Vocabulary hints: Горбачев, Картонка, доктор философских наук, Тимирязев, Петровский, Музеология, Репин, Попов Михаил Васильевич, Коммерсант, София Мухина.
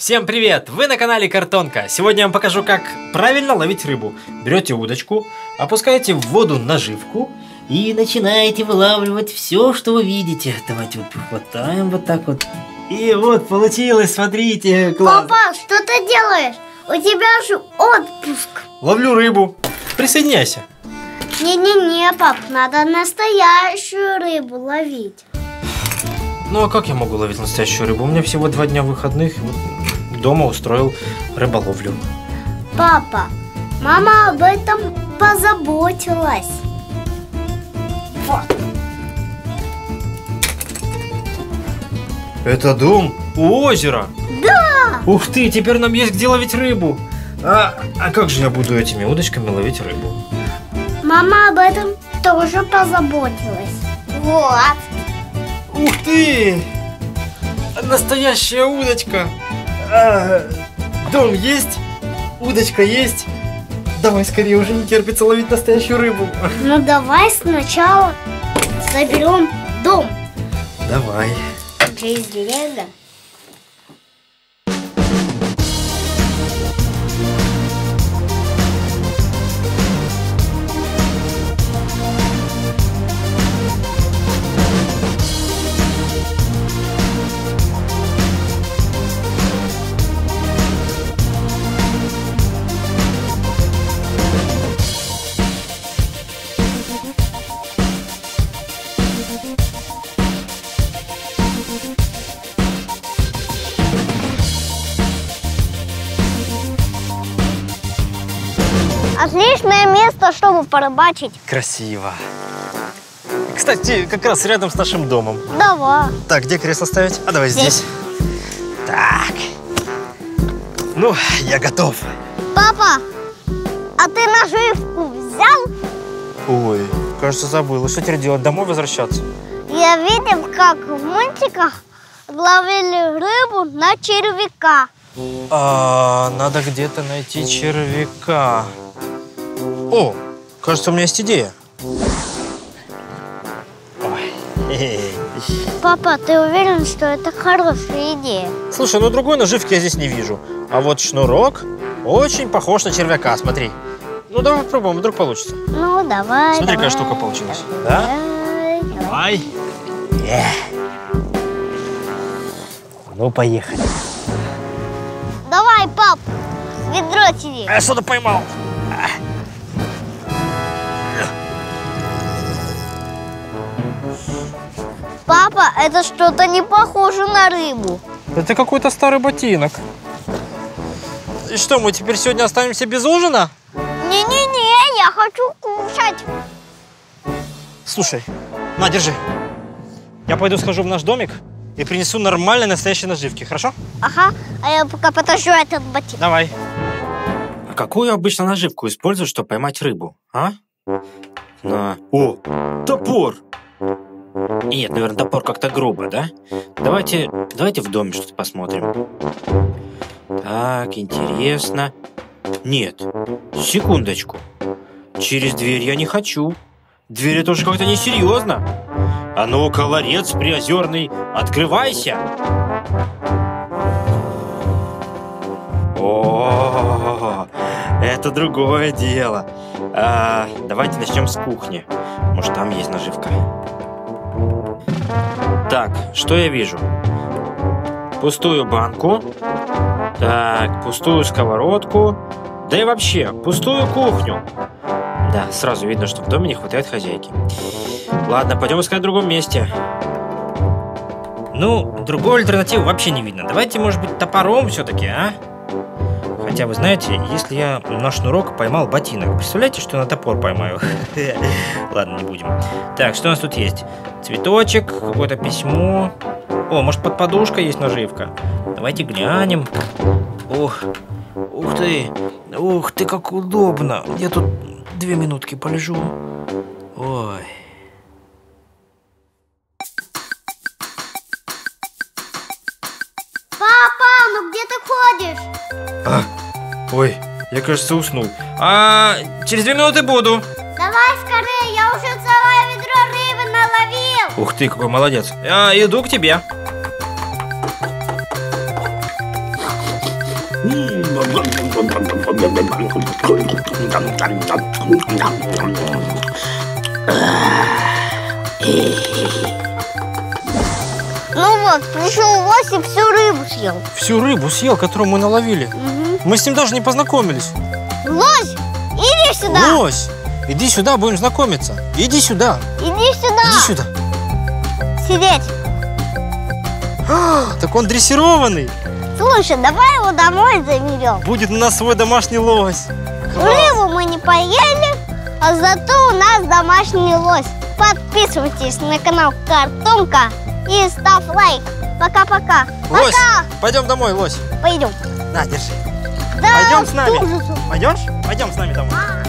Всем привет! Вы на канале Картонка. Сегодня я вам покажу, как правильно ловить рыбу. Берете удочку, опускаете в воду наживку и начинаете вылавливать все, что вы видите. Давайте вот хватаем вот так вот. И вот получилось, смотрите, класс. Папа, что ты делаешь? У тебя же отпуск. Ловлю рыбу. Присоединяйся. Не-не-не, пап, надо настоящую рыбу ловить. Ну а как я могу ловить настоящую рыбу? У меня всего 2 дня выходных, и вот дома устроил рыболовлю. Папа, мама об этом позаботилась. Вот. Это дом у озера? Да! Ух ты, теперь нам есть где ловить рыбу. А как же я буду этими удочками ловить рыбу? Мама об этом тоже позаботилась. Вот. Ух ты! Настоящая удочка! Дом есть? Удочка есть? Давай скорее, уже не терпится ловить настоящую рыбу. Ну давай сначала соберем дом. Давай. Через деревья. Отличное место, чтобы порыбачить. Красиво. Кстати, как раз рядом с нашим домом. Давай. Так, где кресло ставить? А давай здесь. Так. Ну, я готов. Папа, а ты наживку взял? Ой, кажется, забыл. Что теперь делать? Домой возвращаться? Я видел, как в мультиках ловили рыбу на червяка. Надо где-то найти червяка. О, кажется, у меня есть идея. Ой. Папа, ты уверен, что это хорошая идея? Слушай, ну другой наживки я здесь не вижу. А вот шнурок очень похож на червяка, смотри. Ну давай попробуем, вдруг получится. Ну давай. Смотри, какая штука получилась. Давай, да? Давай. Ну поехали. Давай, пап, ведро тебе. Я что-то поймал. Папа, это что-то не похоже на рыбу. Это какой-то старый ботинок. И что, мы теперь сегодня останемся без ужина? Не-не-не, я хочу кушать. Слушай, на, держи. Я пойду схожу в наш домик и принесу нормальные настоящие наживки, хорошо? Ага, а я пока потащу этот ботинок. Давай. А какую обычно наживку используют, чтобы поймать рыбу, а? О, топор! Нет, наверное, топор как-то грубо, да? Давайте в доме что-то посмотрим. Так, интересно. Нет, секундочку. Через дверь я не хочу. Дверь это уже как-то несерьезно. А ну-ка, ларец приозерный, открывайся. О, это другое дело. Давайте начнем с кухни. Может, там есть наживка. Так, что я вижу? Пустую банку. Так, пустую сковородку. Да и вообще, пустую кухню. Да, сразу видно, что в доме не хватает хозяйки. Ладно, пойдем искать в другом месте. Ну, другой альтернативы вообще не видно. Давайте, может быть, топором все-таки, а? Хотя, вы знаете, если я на шнурок поймал ботинок, представляете, что на топор поймаю? Ладно, не будем. Так, что у нас тут есть? Цветочек, какое-то письмо. О, может, под подушкой есть наживка? Давайте глянем. Ох, ух ты, как удобно. Я тут 2 минутки полежу. Ой. Папа, ну где ты ходишь? Ой, я, кажется, уснул. Через 2 минуты буду. Давай скорее, я уже целое ведро рыбы наловил. Ух ты, какой молодец. Я иду к тебе. Ну вот, пришел Вася и всю рыбу съел. Всю рыбу съел, которую мы наловили. Угу. Мы с ним даже не познакомились. Лось, иди сюда. Лось, иди сюда, будем знакомиться. Иди сюда. Иди сюда. Иди сюда. Сидеть. А, так он дрессированный. Слушай, давай его домой заберем. Будет у нас свой домашний лось. Рыбу мы не поели, а зато у нас домашний лось. Подписывайтесь на канал Картонка и ставь лайк. Пока-пока. Лось, пока. Пойдем домой, лось. Пойдем. На, держи. Да, пойдем с нами. Пойдешь? Пойдем с нами домой.